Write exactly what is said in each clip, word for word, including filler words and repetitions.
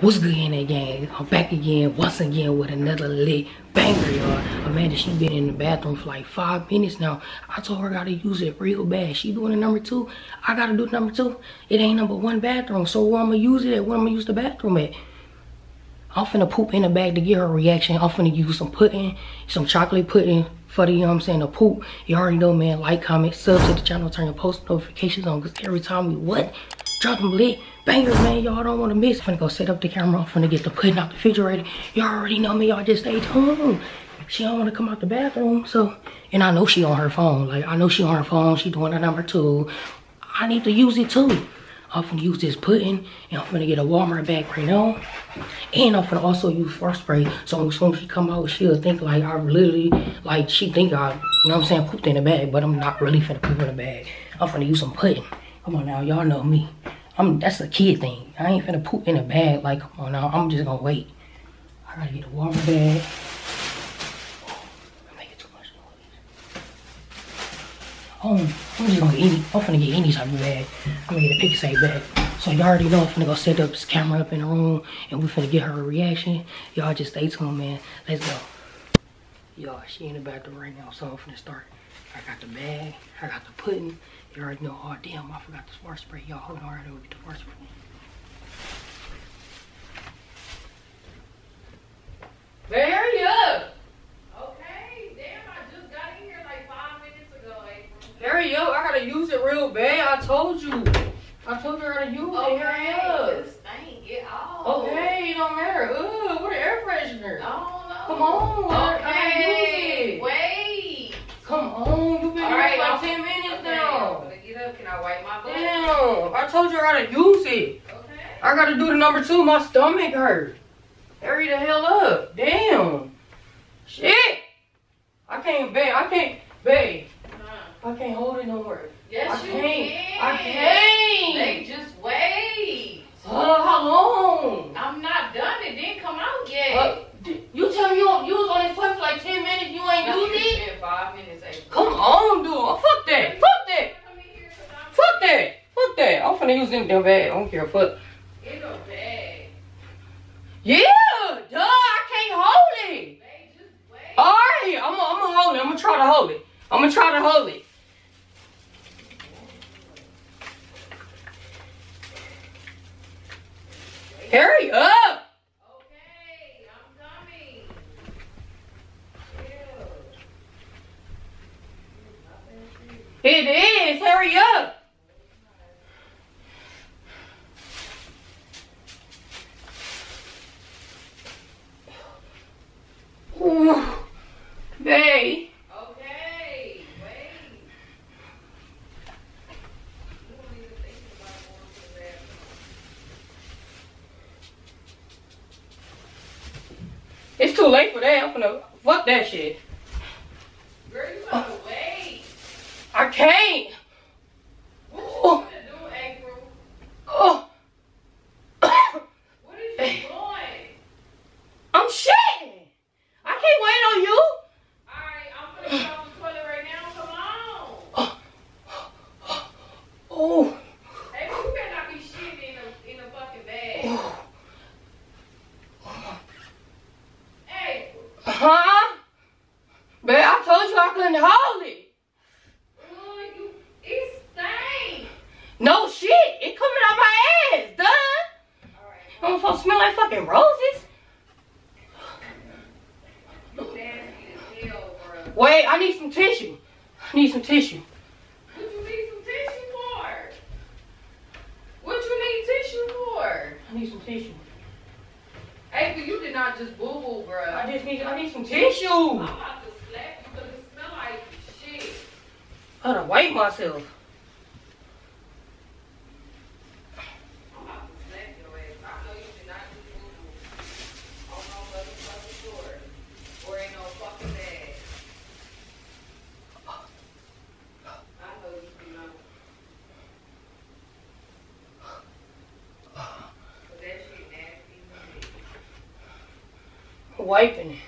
What's good in that gang? I'm back again, once again, with another lit banger, y'all. Amanda, she been in the bathroom for like five minutes now. I told her I gotta use it real bad. She doing a number two. I gotta do number two. It ain't number one bathroom. So where I'm gonna use it at? Where I'm gonna use the bathroom at? I'm finna poop in the bag to get her reaction. I'm finna use some pudding, some chocolate pudding for the, you know what I'm saying, the poop. You already know, man. Like, comment, sub to the channel, turn your post notifications on, because every time we what? Drop them lit bangers, man. Y'all don't want to miss. I'm finna go set up the camera. I'm finna get the pudding out the refrigerator. Y'all already know me. Y'all just stay tuned. She don't want to come out the bathroom. So, and I know she on her phone. Like, I know she on her phone. She doing her number two. I need to use it too. I'm finna use this pudding, and I'm finna get a Walmart bag right now. And I'm finna also use frost spray. So as soon as she come out, she'll think like I literally, like she think I, you know what I'm saying, pooped in the bag. But I'm not really finna poop in the bag. I'm finna use some pudding. Come on now, y'all know me. I'm, that's a kid thing. I ain't finna poop in a bag. Like, come on now, I'm just gonna wait. I gotta get a water bag. I'm making too much noise. Um, I'm just gonna eat. I'm finna get any type of bag. I'm gonna get a pick-a-save bag. So y'all already know I'm finna go set up this camera up in the room, and we finna get her a reaction. Y'all just stay tuned, man. Let's go. Y'all, she in the bathroom right now, so I'm finna start. I got the bag. I got the pudding. You already know. Oh, damn, I forgot the fart spray. Y'all, hold on. I gotta go get the fart spray. Man, hurry up. Okay. Damn, I just got in here like five minutes ago, April. Hurry up. I gotta use it real bad. I told you. I told her how to use okay. it. Hurry up. Stank it all. Okay, it don't matter. Ugh, where the air freshener? I don't know. Come on. Okay. I gotta use it. Wait. Come on, you've been here right, for like ten minutes now. Okay, get up. Can I wipe my butt? Damn, I told you how to use it. Okay. I gotta do the number two. My stomach hurt. Hurry the hell up. Damn. Shit. I can't, babe. I can't, babe. Uh-huh. I can't hold it no more. Yes, I you can't. Can. I can't. They just wait. Uh, how long? I'm not done. It didn't come out yet. Uh, You tell me you, you was on this toy for like ten minutes, you ain't no, used it? Five minutes, eight. Come on, dude. Oh, fuck that. Fuck that. Fuck that. Fuck that. I'm finna use them damn bag. I don't care. Fuck. It's a bag. Yeah. Duh. I can't hold it. Babe, just wait. All right. I'm gonna hold it. I'm gonna try to hold it. I'm gonna try to hold it. Wait. Hurry up. It is. Hurry up. Ooh. Babe. Okay. Wait. You don't even think about going to the bathroom. It's too late for that. I'm gonna fuck that shit. Girl, you gotta oh. wait. I can't. What you oh. do, April? Oh. What is you doing? I'm shitting. I can't wait on you. Alright, I'm gonna get on the toilet right now. Come on. Oh. Oh. Oh. April, you better not be shitting in a, in a fucking bag. Oh. Oh. April. Huh? Babe, I told you I couldn't hold it. No shit, it coming out my ass, duh. Right, I'm supposed to smell like fucking roses. Wait, I need some tissue. I need some tissue. What you need some tissue for? What you need tissue for? I need some tissue. April, you did not just boo-boo, bro. I just need, I need some tissue. I'm about to slap you because it smell like shit. I gotta wipe myself. Wiping it.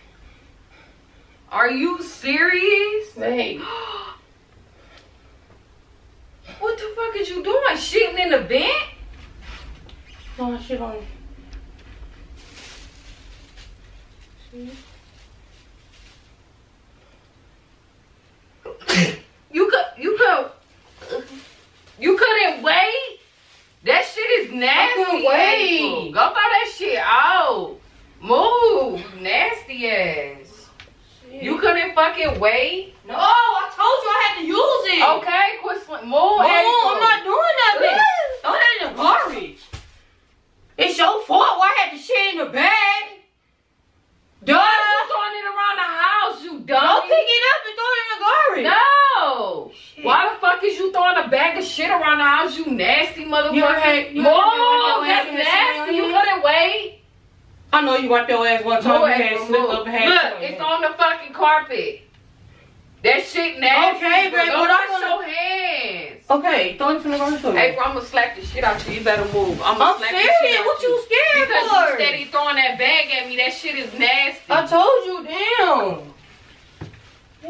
Are you serious? Babe. What the fuck is you doing? Shitting in the vent? No, I shit on Mm-hmm. You could, you could, you couldn't wait? That shit is nasty. I couldn't wait. Go buy that shit out. Move, nasty ass. Shit. You couldn't fucking wait? No, I told you I had to use it. Okay, quit sw- move. Move, I'm not doing that bitch. Throw that in the garbage. It's your fault. Why I had the shit in the bag? Duh. You throwing it around the house, you dumb. Don't pick it up and throw it in the garbage. No. Shit. Why the fuck is you throwing a bag of shit around the house, you nasty motherfucker? Move, that's nasty. You couldn't wait. I know you wiped your ass one time. Move, you had slip up and look, it's on the fucking carpet. That shit nasty. Okay, baby. Don't wash your hands. Okay, throw it in the garbage. April, I'm gonna slap the shit out you. You better move. I'm gonna I'm slap serious. The shit out what you. What you scared because for? Because you steady throwing that bag at me. That shit is nasty. I told you, damn.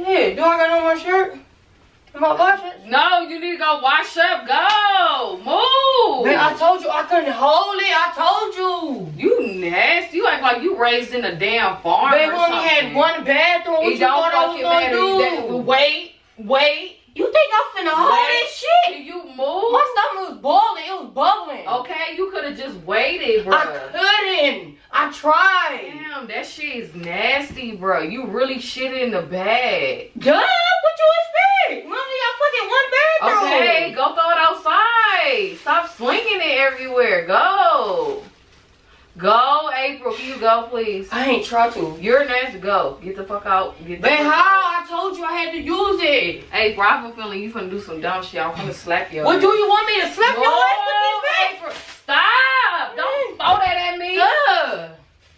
Yeah, do I got on my shirt? Am I washing? No, you need to go wash up. Go. Move. Man, I told you I couldn't hold it. I told you. You nasty. You act like you raised in a damn farm. Babe, we only had one bathroom. What it you don't fucking matter. Do? Wait. Wait. You think I'm finna hold this shit? Did you move? My stomach was boiling. It was bubbling. Okay, you could have just waited, bro. I couldn't. I tried. Damn, that shit is nasty, bro. You really shit in the bag. Duh, what you expect? Mom, you got fucking one bathroom. Okay, go throw it outside. Stop swinging it everywhere. Go. Go, April. Can you go, please? I ain't try to. You're nasty. Go. Get the fuck out. Get the but fuck how? Out. I told you I had to use it. April, I have a feeling you finna do some dumb shit. I'm finna slap your ass. What do you want me to slap no, your ass with this April? Stop. Don't throw that at me. Duh.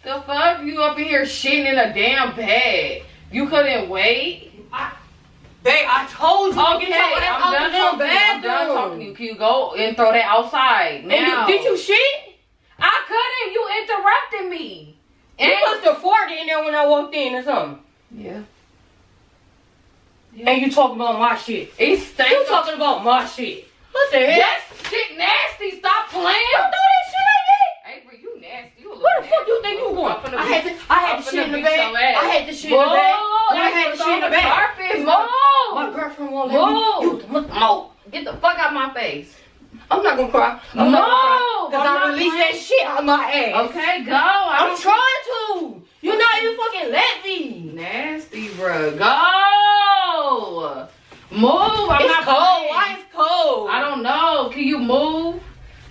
The fuck? You up in here shitting in a damn bag. You couldn't wait? I, babe, I told you. Okay, get your ass I'm, out done talking, I'm done talking to you. Can you go and throw that outside now? You, did you shit? I couldn't. You interrupted me. And you must have forked in there when I walked in or something. Yeah. yeah. And you talking about my shit. It stinks. You talking about my shit. What the hell? That shit nasty. Stop playing. Don't do that shit like that. April, you nasty. You a little where the fuck do you think you going? I had the, I had the shit in the bag. I had the shit in the bag. I had the shit in the bag. My girlfriend won't let me. You get the fuck out my face. I'm not gonna cry. I'm no, because I release that shit out of my ass. Okay, go. I'm trying to. You're not even fucking let me. Nasty, bro. Go. Move. I'm it's not cold. Playing. Why it's cold? I don't know. Can you move?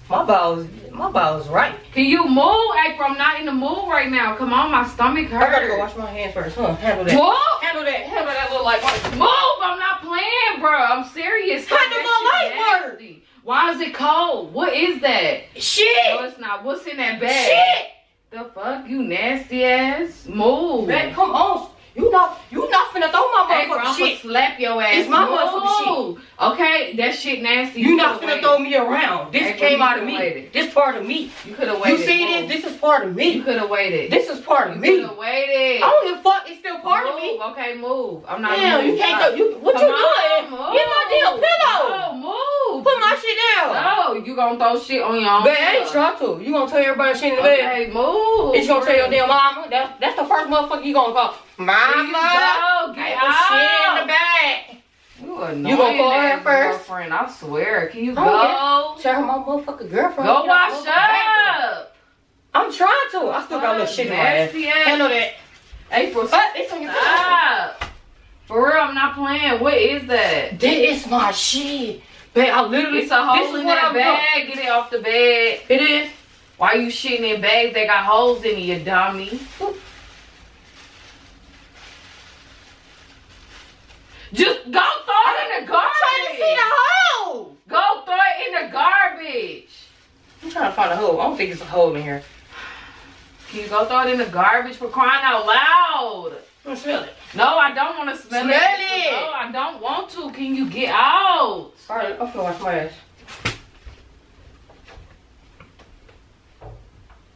My bowels, my bowels, right? Can you move, April? I'm not in the mood right now. Come on, my stomach hurts. I gotta go wash my hands first. Huh? Handle that. Move. Handle that. Handle that little light. Move. I'm not playing, bro. I'm serious. Handle my light work. Why is it cold? What is that? Shit! No, it's not. What's in that bag? Shit! The fuck? You nasty ass? Move. Man, come on. You not, you not finna throw my motherfucking shit. I'm finna slap your ass. It's my motherfucking shit. Okay? That shit nasty. You, you not finna waited. Throw me around. This April, came out of me. Waited. This part of me. You could've waited. You see this? This is part of me. You could've waited. This is part of you me. You could've waited. I don't give a fuck. It's still part move. Of me. Okay, move. I'm not damn, you can't go. You, what come you on, doing? Move. Get my damn pillow. No, move. Put my shit down. No, you gonna throw shit on your own. But I ain't try to. You gonna tell everybody shit in the bed. Okay, move. It's gonna tell your damn mama. That's, that's the first motherfucker you gonna call. Mama, go, get the shit in the bag. You annoying. You gonna call her first? Girlfriend, I swear. Can you go? Tell her my motherfucking girlfriend. Go wash up. I'm trying to. I still got a little shit in my ass. Handle that. April, it's on your stop. For real, I'm not playing. What is that? This is my shit. Babe, I literally it's a hole in that bag. Get it off the bed. It is. Why you shitting in bags that got holes in it, you dummy? Ooh. Just go throw it in the garbage. I'm trying to see the hole. Go throw it in the garbage. I'm trying to find a hole. I don't think it's a hole in here. Can you go throw it in the garbage for crying out loud? I smell it. No, I don't want to smell, smell it. it. No, I don't want to. Can you get out? All right, I'm gonna wash my ass.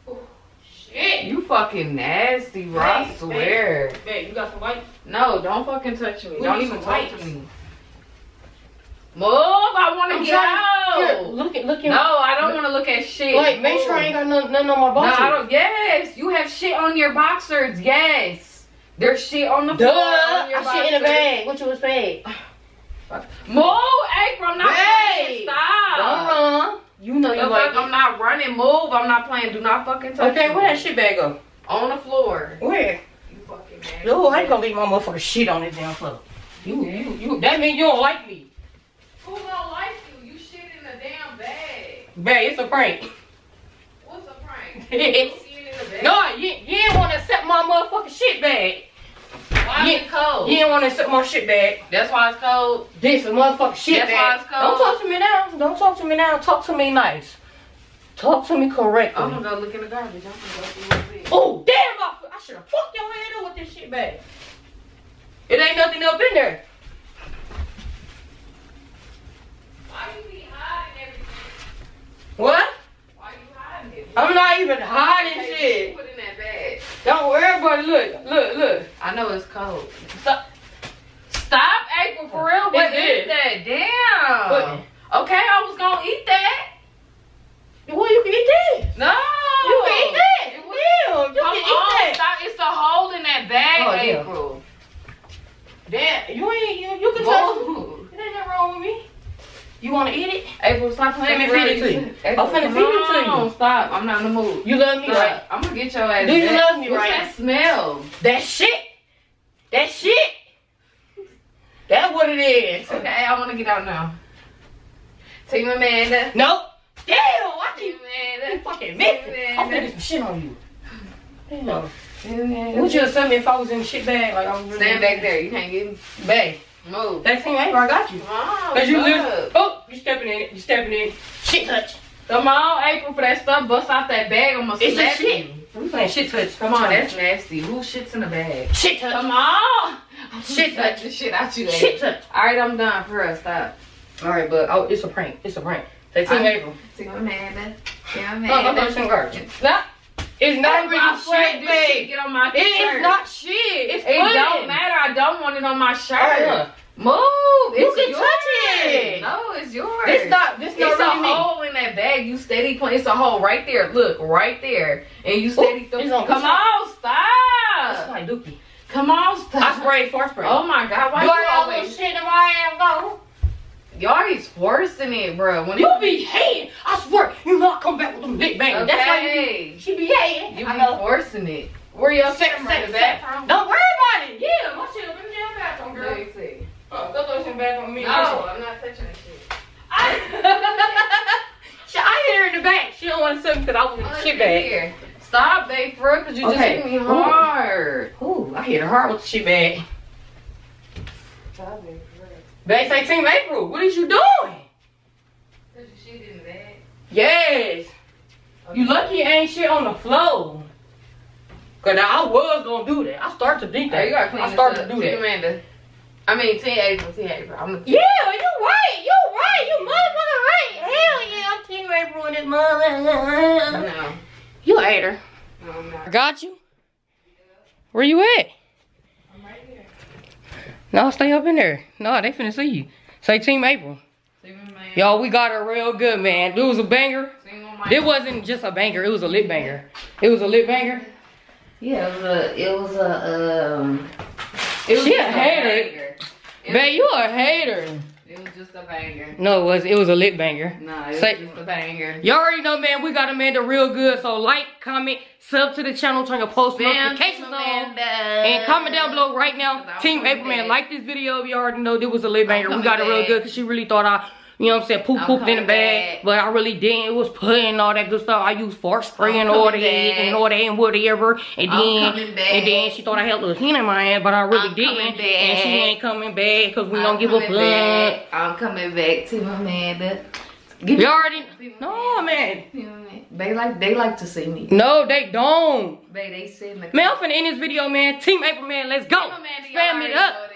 Ooh, shit. You fucking nasty, bro. Hey, I swear. Babe, hey, hey, you got some wipes? No, don't fucking touch me. We don't even touch me. Move! I want to get out. Here, look at, look at. No, I don't want to look at shit. Like, make sure I ain't got none, none on my boxers. No, I don't. Yes, you have shit on your boxers. Yes, there's shit on the floor. Duh, on your I boxers. Shit in a bag. What you was saying? Move, April! Not hey, stop. Uh-huh. You know you like. I'm not running. Move! I'm not playing. Do not fucking touch. Okay, me. Where that shit bag go? On the floor. Where? You fucking bag. Yo, I ain't gonna leave my motherfucking shit on this damn floor. You, you, you. That means you don't like me. Who don't like you? You shit in a damn bag. Bag, it's a prank. What's a prank? You shit in a bag? No, you, you didn't want to accept my motherfucking shit bag. Why you, is it cold? You didn't want to accept my shit bag. That's why it's cold? This is motherfucking shit That's bag. That's why it's cold? Don't talk to me now. Don't talk to me now. Talk to me nice. Talk to me correctly. I'm going to go look in the garbage. I'm going to go through. Oh, damn. I, I should have fucked your head up with this shit bag. It ain't nothing up in there. Why you be hiding everything? What? Why you hiding everything? I'm not even hiding shit. Put in that bag. Don't worry, buddy. Look, look, look. I know it's cold. Stop, Stop April, for real. What is that? Damn. What? Okay, I was gonna eat that. Well, you can eat that. No. You can eat that. It was, damn, you come can on. Eat that. Stop. It's a hole in that bag, oh, April. Damn. damn, you ain't. You, you can Whoa. touch it. It ain't nothing wrong with me. You want to eat it? April, stop playing. I'm finna feed it to you. I'm finna feed it to you. Stop. I'm not in the mood. You love me, stop. right? I'm gonna get your ass. Do you back. love me, What's right? What's that smell? That shit. That shit. That's what it is. Okay, I want to get out now. Team Amanda. Nope. Damn, I keep Amanda. fucking missing. I'm gonna get some shit on you. Damn. Damn. Would you accept me if I was in the shit bag? Like I'm really stand back there. You can't get me. Bag. Move. That team ain't. I got you. Oh, Cause you live, oh, you stepping in it. You stepping in it. Shit touch. Come on, April, for that stuff. Bust out that bag. I'm gonna slap shit. I'm saying shit touch. Come on, that's nasty. Who shits in the bag? Shit touch. Come on. Shit touch. The shit out you there. Shit touch. All right, I'm done for us. Stop. All right, but oh, it's a prank. It's a prank. That team April. Team Amanda. Team Amanda. I'm gonna some garbage. Stop. It's not my shit, babe. Get on my shirt. It's not shit. It's it pudding. Don't matter. I don't want it on my shirt. Right. Move. It's you can yours. touch it. No, it's yours. It's not. This not it's really a me. hole in that bag. You steady playing. It's a hole right there. Look, right there. And you steady throwing. Come, Come on, stop. It's like Dookie. Come on, stop. I sprayed for spray. Oh my God. Why you, you always shit in my ass, though? Y'all is forcing it, bro. When you it, be hating, I swear, you not come back with them big bang. Okay. That's why you be, she be hating. You I be know. forcing it. Where y'all set, set, set, set from? Don't worry about it. Yeah, my shit up in the damn bathroom, girl. Don't throw shit back on me. No, I'm not touching that shit. I, I hit her in the back. She don't want to suck because I was in the shit bag. Here. Stop, babe, for real, because you okay. just hit me hard. Ooh, Ooh I hit her hard with the shit bag. Stop, babe. Babe, say Team April, what is you doing? Cause you shit in the bag. Yes. Okay. You lucky ain't shit on the floor. Cause I was gonna do that. I start to think that. Hey, you gotta clean I start up. to do Team that. Amanda. I mean, Team April, Team April. I'm gonna... Yeah, you right, you right, you motherfucking right. Hell yeah, I'm Team April and this mother. No. You a hater. No, I'm not. Got you. Where you at? No, stay up in there. No, they finna see you. Say Team April. Y'all, we got her real good, man. It was a banger. It wasn't just a banger. It was a lit banger. It was a lit banger. Yeah, it was a. It was a. Um, it was she just a hater. A Babe, you a hater. It was just a banger. No, it was. It was a lit banger. No, it Say, was just a banger. Y'all already know, man. We got Amanda real good. So like, comment, sub to the channel, turn your post notifications on, and comment down below right now. Team April, man, like this video. You already know this was a lit banger. We got it real good because she really thought I, you know what I'm saying, poop pooped in the bag, but I really didn't. It was pudding and all that good stuff. I used fart spray and all that and all that and whatever. And then and then she thought I had a little hint in my ass, but I really didn't. And she ain't coming back because we don't give a fuck. I'm coming back to my man. You already no man. They like they like to see me. No, they don't. Babe, they see me. Man, I'm finna end this video, man. Team April, man, let's go. Spam it up.